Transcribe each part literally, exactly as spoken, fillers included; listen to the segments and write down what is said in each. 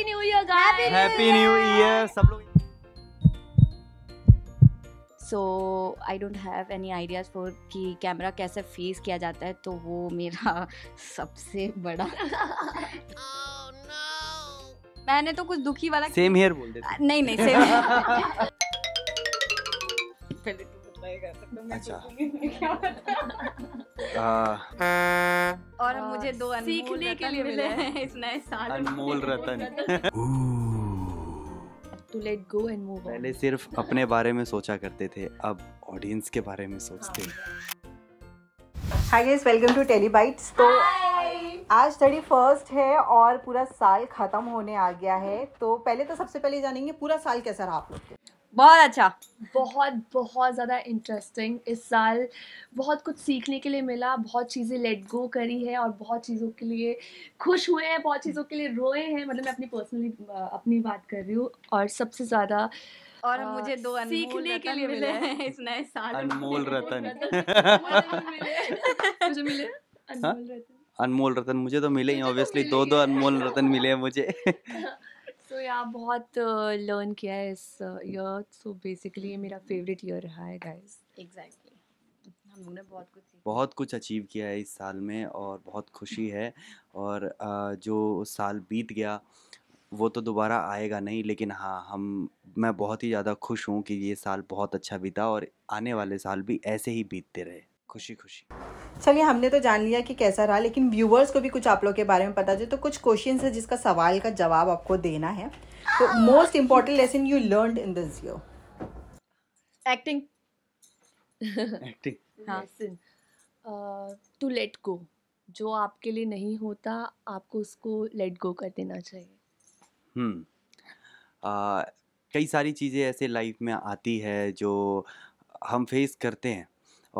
Happy new year guys, happy new year सब लोग। So I don't have any ideas for कि camera कैसे face किया जाता है, तो वो मेरा सबसे बड़ा oh, no. मैंने तो कुछ दुखी वाला सेम हेयर बोल दिया। नहीं नहीं सेम पहले तो बताएगा तो मैं क्या बताऊं। और मुझे दो सीखने के लिए मिले हैं इस नए साल। अनमोल रतन। To let go and move on. पहले सिर्फ अपने बारे में सोचा करते थे, अब ऑडियंस के बारे में सोचते हैं। Hi guys, welcome to tele bytes. तो आज थर्टी फर्स्ट है और पूरा साल खत्म होने आ गया है, तो पहले तो सबसे पहले जानेंगे पूरा साल कैसा रहा आप लोग के। बहुत अच्छा, बहुत बहुत ज़्यादा इंटरेस्टिंग। इस साल बहुत कुछ सीखने के लिए मिला, बहुत चीज़ें लेट गो करी है और बहुत चीज़ों के लिए खुश हुए हैं, बहुत चीज़ों के लिए रोए हैं। मतलब मैं अपनी पर्सनली अपनी बात कर रही हूँ। और सबसे ज़्यादा और आ, मुझे दो सीखने के लिए मिले हैं इस नए साल। अनमोल रतन मुझे मिले, अनमोल रतन अनमोल रतन मुझे तो मिले ही ऑब्वियसली। दो दो अनमोल रतन मिले हैं मुझे। तो so, यार yeah, बहुत लर्न uh, किया है इस ईयर। सो बेसिकली ये मेरा फेवरेट ईयर रहा है गाइस। Exactly exactly. हम लोगों ने बहुत कुछ बहुत कुछ अचीव किया है इस साल में और बहुत खुशी है। और uh, जो साल बीत गया वो तो दोबारा आएगा नहीं, लेकिन हाँ हम मैं बहुत ही ज़्यादा खुश हूँ कि ये साल बहुत अच्छा बीता और आने वाले साल भी ऐसे ही बीतते रहे खुशी खुशी। चलिए, हमने तो जान लिया कि कैसा रहा, लेकिन व्यूअर्स को भी कुछ आप लोग के बारे में पता चले, तो कुछ क्वेश्चंस है जिसका सवाल का जवाब आपको देना है। तो most important lesson you learned in this year. Acting acting हाँ, सिंह टू लेट गो। जो आपके लिए नहीं होता आपको उसको लेट गो कर देना चाहिए। हम्म uh, कई सारी चीज़ें ऐसे लाइफ में आती है जो हम फेस करते हैं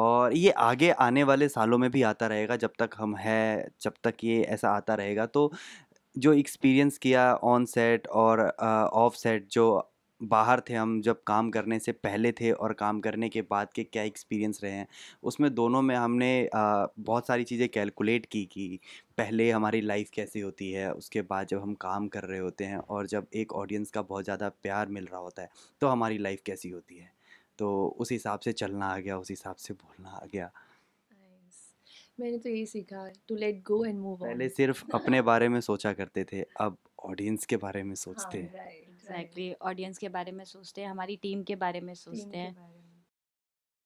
और ये आगे आने वाले सालों में भी आता रहेगा। जब तक हम हैं जब तक ये ऐसा आता रहेगा, तो जो एक्सपीरियंस किया ऑन सेट और ऑफ सेट, जो बाहर थे हम जब काम करने से पहले थे और काम करने के बाद के क्या एक्सपीरियंस रहे हैं, उसमें दोनों में हमने आ, बहुत सारी चीज़ें कैलकुलेट की कि पहले हमारी लाइफ कैसी होती है, उसके बाद जब हम काम कर रहे होते हैं और जब एक ऑडियंस का बहुत ज़्यादा प्यार मिल रहा होता है तो हमारी लाइफ कैसी होती है। तो उस हिसाब से चलना आ गया, उस हिसाब से बोलना आ गया। nice. मैंने तो यही सीखा, to let go and move on. पहले सिर्फ अपने बारे में सोचा करते थे, अब ऑडियंस के बारे में सोचते हैं। हाँ, right, right. exactly. ऑडियंस के बारे में सोचते हैं, हमारी टीम के बारे में सोचते हैं।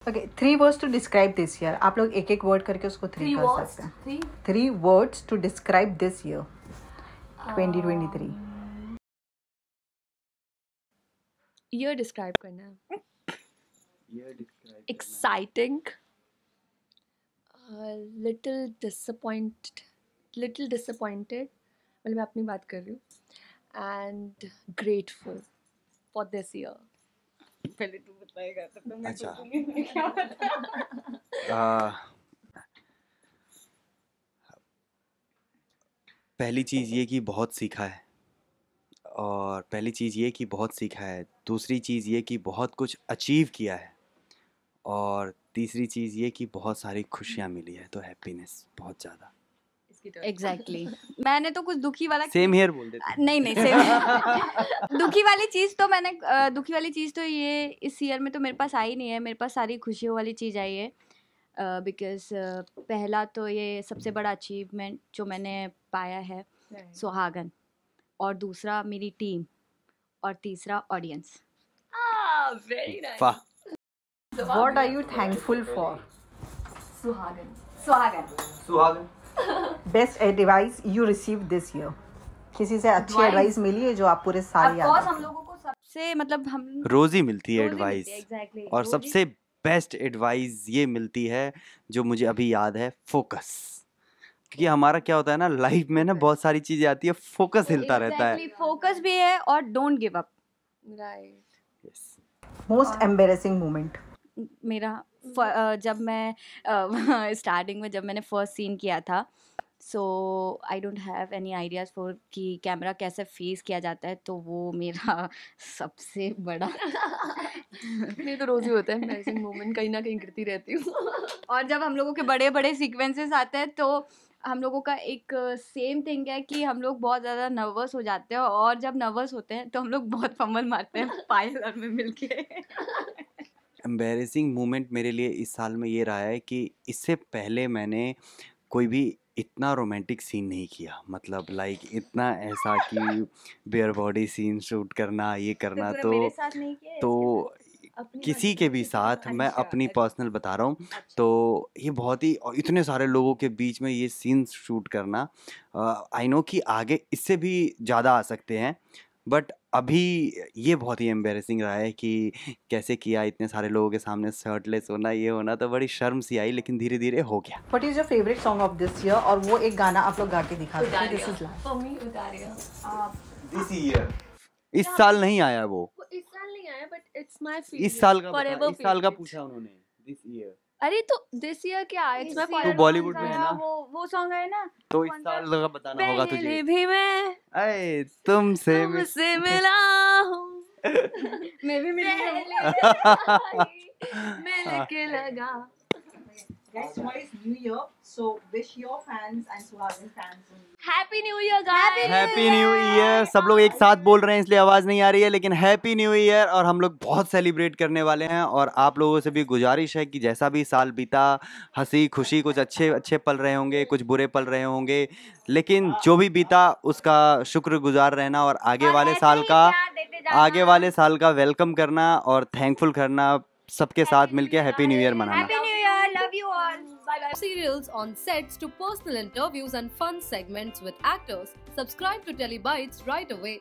Okay, three words to describe this year. आप लोग एक एक वर्ड करके उसको थ्री कर सकते हैं। Three words to describe this year twenty twenty three. Year describe करना। Exciting, uh, little disappointed, little disappointed. मतलब मैं अपनी बात कर रही हूँ। And grateful for this year. पहले तू बताएगा तब तो मैं बोलूँगी क्या बता। पहली चीज़ ये कि बहुत सीखा है और पहली चीज़ ये कि बहुत सीखा है दूसरी चीज़ ये कि बहुत कुछ अचीव किया है और तीसरी चीज़ ये कि बहुत सारी खुशियाँ मिली है। तो हैप्पीनेस बहुत ज़्यादा। Exactly exactly. मैंने तो कुछ दुखी वाला सेम हेयर बोल देते। नहीं नहीं सेम दुखी वाली चीज़ तो मैंने दुखी वाली चीज़ तो ये इस ईयर में तो मेरे पास आई नहीं है। मेरे पास सारी खुशियों वाली चीज़ आई है। बिकॉज uh, uh, पहला तो ये सबसे बड़ा अचीवमेंट जो मैंने पाया है सुहागन, और दूसरा मेरी टीम, और तीसरा audience. Very nice. What are you thankful for? Suhagan. Suhagan. Suhagan. Best advice you received this year. किसी से अच्छी advice मिली है जो आप पूरे साल याद रखें? हम लोगों को सबसे मतलब हम रोज़ ही मिलती है advice। Exactly. और सबसे best advice ये मिलती है जो मुझे अभी याद है, focus। क्योंकि हमारा क्या होता है ना लाइफ में ना बहुत सारी चीजें आती है, focus हिलता रहता है। Focus भी है और don't give up। Right. Yes. Most embarrassing moment. मेरा जब मैं स्टार्टिंग में जब मैंने फर्स्ट सीन किया था, so I don't have any ideas for कि कैमरा कैसे फेस किया जाता है, तो वो मेरा सबसे बड़ा ये तो रोज़ ही होता है। एम्बैरेसिंग मोमेंट कहीं ना कहीं गिरती रहती हूँ। और जब हम लोगों के बड़े बड़े सीक्वेंसेस आते हैं तो हम लोगों का एक सेम थिंग है कि हम लोग बहुत ज़्यादा नर्वस हो जाते हैं, और जब नर्वस होते हैं तो हम लोग बहुत फंबल मारते हैं पायल और में मिलके। एम्बैरेसिंग मोमेंट मेरे लिए इस साल में ये रहा है कि इससे पहले मैंने कोई भी इतना रोमांटिक सीन नहीं किया, मतलब लाइक इतना ऐसा कि बेयर बॉडी सीन शूट करना, ये करना, तो मेरे साथ नहीं किया, तो किसी के भी साथ, मैं अपनी पर्सनल बता रहा हूँ। अच्छा। तो ये बहुत ही, और इतने सारे लोगों के बीच में ये सीन शूट करना, आई नो कि आगे इससे भी ज़्यादा आ सकते हैं, बट अभी ये बहुत ही एम्बैरेसिंग रहा है कि कैसे किया, इतने सारे लोगों के सामने शर्टलेस होना, ये होना, तो बड़ी शर्म सी आई, लेकिन धीरे धीरे हो गया। What is your favourite song of this year, और वो एक गाना आप लोग गा के दिखा दो। इस साल नहीं आया वो, इस साल नहीं आया, बट इट्स माय फेवरेट। इस साल का, इस साल का पूछा उन्होंने, दिस ईयर। अरे तो दिस ईयर क्या है, इट्स माय फेवरेट। तो बॉलीवुड में है ना वो वो सॉन्ग है ना, तो इस साल का बताना होगा तुझे। पहले भी मैं अरे तुमसे तुमसे मिला हूं, मैं भी मिली हूं, मिल के लगा। Guys, tomorrow is New Year, so wish your fans and Suhagan fans Happy New Year, guys. Happy New Year. सब लोग एक साथ बोल रहे हैं इसलिए आवाज़ नहीं आ रही है, लेकिन Happy New Year, और हम लोग बहुत सेलिब्रेट करने वाले हैं। और आप लोगों से भी गुजारिश है कि जैसा भी साल बीता, हंसी खुशी, कुछ अच्छे अच्छे पल रहे होंगे, कुछ बुरे पल रहे होंगे, लेकिन जो भी बीता उसका शुक्रगुजार रहना, और आगे वाले साल का आगे वाले साल का वेलकम करना और थैंकफुल करना, सबके साथ मिलके हैप्पी न्यू ईयर मनाना। You all. Bye bye. Serials on sets to personal interviews and fun segments with actors. Subscribe to Telly Bytes right away.